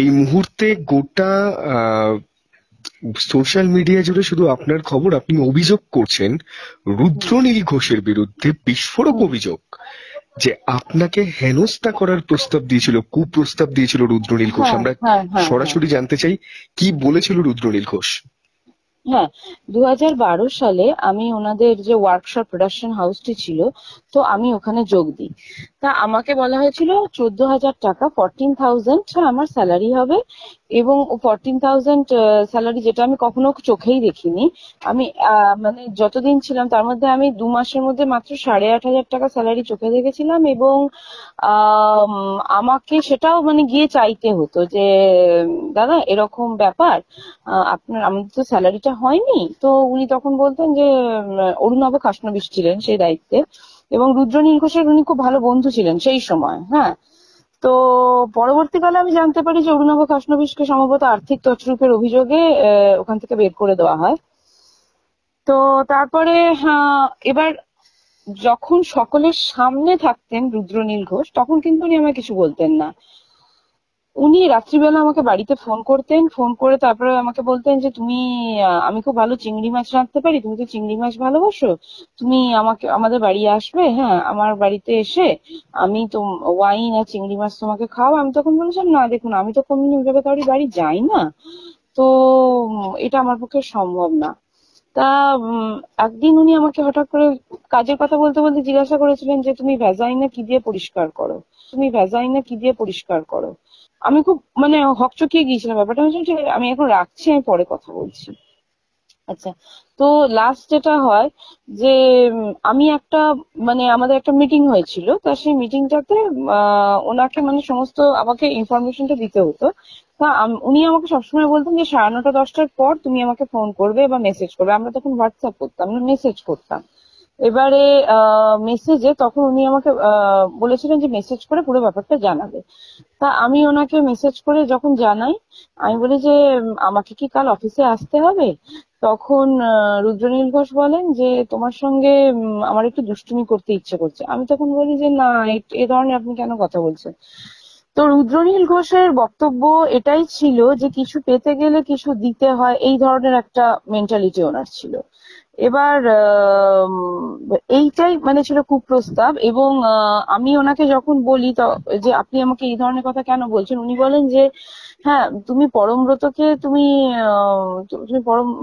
এই মুহূর্তে গোটা সোশ্যাল মিডিয়া জুড়ে শুধু আপনার খবর, আপনি অভিযোগ করছেন রুদ্রনীল ঘোষের বিরুদ্ধে বিস্ফোরক অভিযোগ যে আপনাকে হেনস্থা করার প্রস্তাব দিয়েছিল, কুপ্রস্তাব দিয়েছিল রুদ্রনীল ঘোষ। আমরা সরাসরি জানতে চাই কি বলেছিল রুদ্রনীল ঘোষ। হ্যাঁ, 2012 সালে আমি ওনাদের যে ওয়ার্কশপ প্রোডাকশন হাউসটি ছিল, তো আমি ওখানে যোগ দিই। তা আমাকে বলা হয়েছিল 14,000 টাকা 14,000 আমার স্যালারি হবে, এবং 14,000 স্যালারি যেটা আমি কখনো চোখেই দেখিনি। আমি মানে যতদিন ছিলাম তার মধ্যে আমি 2 মাসের মধ্যে মাত্র 8,500 টাকা স্যালারি চোখে দেখেছিলাম, এবং আমাকে সেটাও মানে গিয়ে চাইতে হতো যে দাদা এরকম ব্যাপার, আপনার আমাদের তো স্যালারিটা হয়নি। তো উনি তখন বলতেন যে অরুণব খাসনবিশ ছিলেন সেই দায়িত্বে, এবং রুদ্রনীল ঘোষের উনি খুব ভালো বন্ধু ছিলেন সেই সময়। হ্যাঁ, তো পরবর্তীকালে আমি জানতে পারি যে অরুণব খাসনবিশকে সম্ভবত আর্থিক তছরূপের অভিযোগে ওখান থেকে বের করে দেওয়া হয়। তো তারপরে এবার যখন সকলের সামনে থাকতেন রুদ্রনীল ঘোষ, তখন কিন্তু উনি আমাকে কিছু বলতেন না। উনি রাত্রিবেলা আমাকে বাড়িতে ফোন করতেন, ফোন করে তারপরে আমাকে বলতেন যে তুমি, আমি খুব ভালো চিংড়ি মাছ রাখতে পারি, তুমি তো চিংড়ি মাছ ভালোবাসো, তুমি আমাকে আমাদের বাড়ি আসবে। হ্যাঁ, আমার বাড়িতে এসে আমি তো ওয়াইন আর চিংড়ি মাছ তোমাকে খাওয়াবো। আমি তখন বলেছিলাম না দেখুন, আমি তো কোনদিন ওইভাবে কারোর বাড়ি যাই না, তো এটা আমার পক্ষে সম্ভব না। তা একদিন উনি আমাকে হঠাৎ করে কাজের কথা বলতে বলতে জিজ্ঞাসা করেছিলেন যে তুমি ভ্যাজাইনা কি দিয়ে পরিষ্কার করো, তুমি ভ্যাজাইনা কি দিয়ে পরিষ্কার করো। আমি খুব মানে হকচকিয়ে গিয়েছিলাম ব্যাপারটা। আমি এখন রাখছি, আমি পরে কথা বলছি। আচ্ছা, তো লাস্ট যেটা হয় যে আমি একটা মানে আমাদের একটা মিটিং হয়েছিল, তা সেই মিটিংটাতে ওনাকে মানে সমস্ত আমাকে ইনফরমেশনটা দিতে হতো। তা উনি আমাকে সবসময় বলতেন যে 9:30-10টার পর তুমি আমাকে ফোন করবে বা মেসেজ করবে। আমরা তখন হোয়াটসঅ্যাপ করতাম না, মেসেজ করতাম। এবারে মেসেজে তখন উনি আমাকে বলেছিলেন যে মেসেজ করে পুরো ব্যাপারটা জানাবে। তা আমি ওনাকে মেসেজ করে যখন জানাই, আমি বলি যে আমাকে কি কাল অফিসে আসতে হবে? তখন রুদ্রনীল ঘোষ বলেন যে তোমার সঙ্গে আমার একটু দুষ্টুমি করতে ইচ্ছে করছে। আমি তখন বলি যে না, এ ধরনের আপনি কেন কথা বলছেন? তো রুদ্রনীল ঘোষের বক্তব্য এটাই ছিল যে কিছু পেতে গেলে কিছু দিতে হয়, এই ধরনের একটা মেন্টালিটি ওনার ছিল। এবার এইটাই মানে ছিল কুপ্রস্তাব। এবং আমি ওনাকে যখন বলি যে আপনি আমাকে এই ধরনের কথা কেন বলছেন, উনি বলেন যে হ্যাঁ তুমি পরমব্রতকে তুমি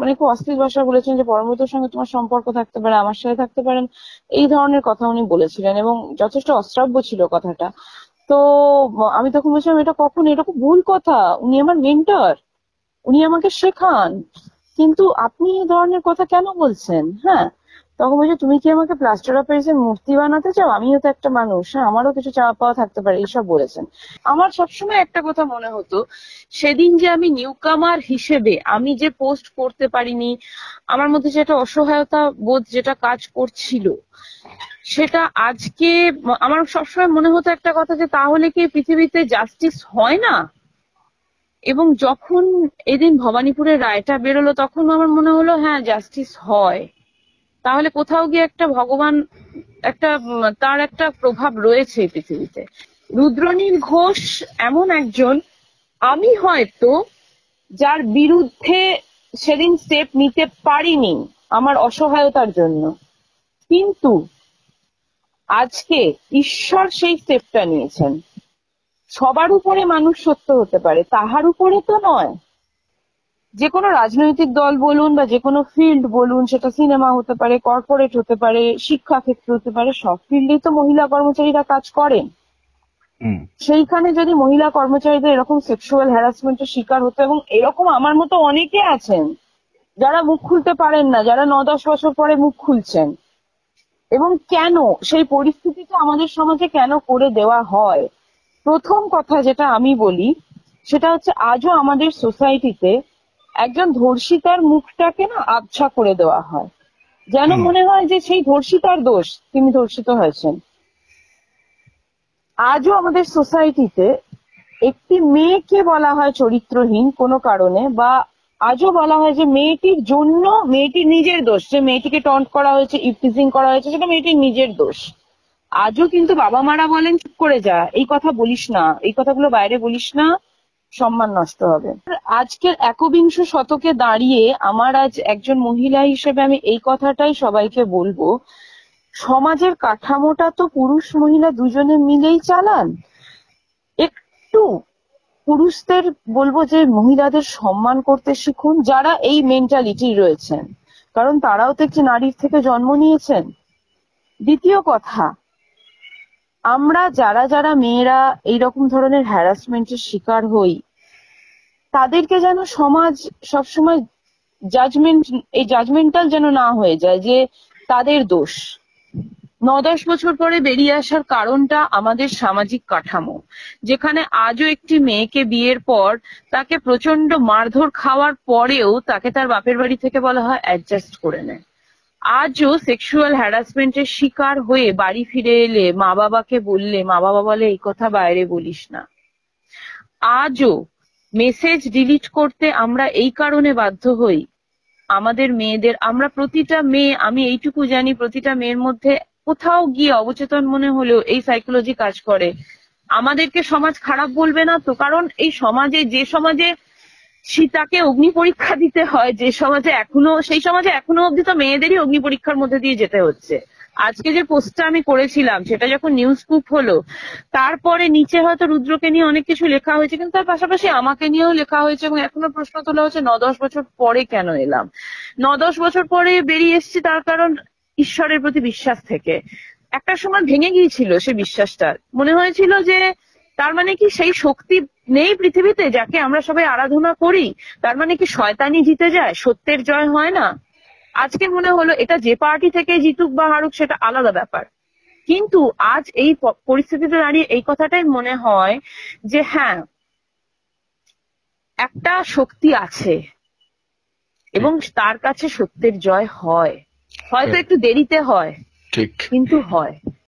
মানে খুব অশ্লীল ভাষা বলেছেন যে পরমব্রতর সঙ্গে তোমার সম্পর্ক থাকতে পারে, আমার সাথে থাকতে পারেন, এই ধরনের কথা উনি বলেছিলেন, এবং যথেষ্ট অশ্রাব্য ছিল কথাটা। তো আমি তখন বলছিলাম এটা কখন, এটা খুব ভুল কথা, উনি আমার মেন্টর, উনি আমাকে শেখান, কিন্তু আপনি এই ধরনের কথা কেন বলছেন? হ্যাঁ, তখন বলছে তুমি কি আমাকে প্লাস্টার অফ প্যারিসের মূর্তি বানাতে চাও? আমিও তো একটা মানুষ, আমারও কিছু চাওয়া পাওয়া থাকতে পারে, এইসব বলেছেন। আমার সবসময় একটা কথা মনে হতো, সেদিন যে আমি নিউকামার হিসেবে আমি যে পোস্ট করতে পারিনি, আমার মধ্যে যে একটা অসহায়তা বোধ যেটা কাজ করছিল, সেটা আজকে আমার সবসময় মনে হতো একটা কথা যে তাহলে কি পৃথিবীতে জাস্টিস হয় না? এবং যখন এদিন ভবানীপুরের রায়টা বেরোলো, তখন আমার মনে হলো হ্যাঁ জাস্টিস হয়। তাহলে কোথাও গিয়ে একটা ভগবান একটা তার একটা প্রভাব রয়েছে পৃথিবীতে। রুদ্রনীল ঘোষ এমন একজন, আমি হয়তো যার বিরুদ্ধে সেদিন স্টেপ নিতে পারিনি আমার অসহায়তার জন্য, কিন্তু আজকে ঈশ্বর সেই স্টেপটা নিয়েছেন। সবার উপরে মানুষ সত্য হতে পারে, তাহার উপরে তো নয়। যে কোনো রাজনৈতিক দল বলুন বা যে কোনো ফিল্ড বলুন, সেটা সিনেমা হতে পারে, কর্পোরেট হতে পারে, শিক্ষাক্ষেত্র হতে পারে, সব ফিল্ডেই তো মহিলা কর্মচারীরা কাজ করেন। সেইখানে যদি মহিলা কর্মচারীদের এরকম সেক্সুয়াল হ্যারাসমেন্টের শিকার হতো, এবং এরকম আমার মতো অনেকে আছেন যারা মুখ খুলতে পারেন না, যারা 9-10 বছর পরে মুখ খুলছেন, এবং কেন সেই পরিস্থিতিটা আমাদের সমাজে কেন করে দেওয়া হয়? প্রথম কথা যেটা আমি বলি সেটা হচ্ছে আজও আমাদের সোসাইটিতে একজন ধর্ষিতার মুখটাকে না আবছা করে দেওয়া হয়, যেন মনে হয় যে সেই ধর্ষিতার দোষ, তিনি ধর্ষিত হয়েছেন। আজও আমাদের সোসাইটিতে একটি মেয়েকে বলা হয় চরিত্রহীন কোনো কারণে, বা আজও বলা হয় যে মেয়েটির জন্য মেয়েটির নিজের দোষ, যে মেয়েটিকে টন্ট করা হয়েছে, ইভটিজিং করা হয়েছে, সেটা মেয়েটির নিজের দোষ। আজও কিন্তু বাবা মারা বলেন চুপ করে যা, এই কথা বলিস না, এই কথাগুলো বাইরে বলিস না, সম্মান নষ্ট হবে। আজকের একবিংশ শতকে দাঁড়িয়ে আমার আজ একজন মহিলা হিসেবে আমি এই কথাটাই সবাইকে বলবো, সমাজের কাঠামোটা তো পুরুষ মহিলা দুজনে মিলেই চালান। একটু পুরুষদের বলবো যে মহিলাদের সম্মান করতে শিখুন, যারা এই মেন্টালিটি রয়েছেন, কারণ তারাও তো একটি নারীর থেকে জন্ম নিয়েছেন। দ্বিতীয় কথা, আমরা যারা যারা মেয়েরা এইরকম ধরনের হ্যারাসমেন্টের শিকার হই, তাদেরকে যেন সমাজ সবসময় জাজমেন্টাল যেন না হয়ে যায় যে তাদের দোষ। 9-10 বছর পরে বেরিয়ে আসার কারণটা আমাদের সামাজিক কাঠামো, যেখানে আজও একটি মেয়েকে বিয়ের পর তাকে প্রচন্ড মারধর খাওয়ার পরেও তাকে তার বাপের বাড়ি থেকে বলা হয় অ্যাডজাস্ট করে নেয়। আজও সেক্সুয়াল হ্যারাসমেন্টের শিকার হয়ে বাড়ি ফিরে এলে মা বাবাকে বললে মা বাবা বলে এই কথা বাইরে বলিস না। আজও মেসেজ ডিলিট করতে আমরা এই কারণে বাধ্য হই, আমাদের মেয়েদের, আমরা প্রতিটা মেয়ে, আমি এইটুকু জানি প্রতিটা মেয়ের মধ্যে কোথাও গিয়ে অবচেতন মনে হলেও এই সাইকোলজি কাজ করে। আমাদেরকে সমাজ খারাপ বলবে না তো, কারণ এই সমাজে, যে সমাজে সীতাকে অগ্নি পরীক্ষা দিতে হয়, যে সমাজে এখনো, সেই সমাজে এখনো অব্দি তো মেয়েদেরই অগ্নি পরীক্ষার মধ্যে দিয়ে যেতে হচ্ছে। আজকে যে পোস্টটা আমি করেছিলাম সেটা যখন নিউজ স্কুপ হলো, তারপরে নিচে হয়তো রুদ্রকে নিয়ে অনেক কিছু লেখা হয়েছে, কিন্তু তার পাশাপাশি আমাকে নিয়েও লেখা হয়েছে এবং এখনো প্রশ্ন তোলা হচ্ছে 9-10 বছর পরে কেন এলাম। 9-10 বছর পরে বেরিয়ে এসছি তার কারণ ঈশ্বরের প্রতি বিশ্বাস থেকে। একটা সময় ভেঙে গিয়েছিল সে বিশ্বাসটা, মনে হয়েছিল যে তার মানে কি সেই শক্তি নেই পৃথিবীতে যাকে আমরা সবাই আরাধনা করি, তার মানে কি শয়তানি জিতে যায়, সত্যের জয় হয় না। আজকে মনে হলো এটা যে পার্টি থেকে জিতুক বা হারুক সেটা আলাদা ব্যাপার, কিন্তু আজ এই পরিস্থিতিতে দাঁড়িয়ে এই কথাটাই মনে হয় যে হ্যাঁ, একটা শক্তি আছে এবং তার কাছে সত্যের জয় হয়, হয়তো একটু দেরিতে হয়, ঠিক, কিন্তু হয়।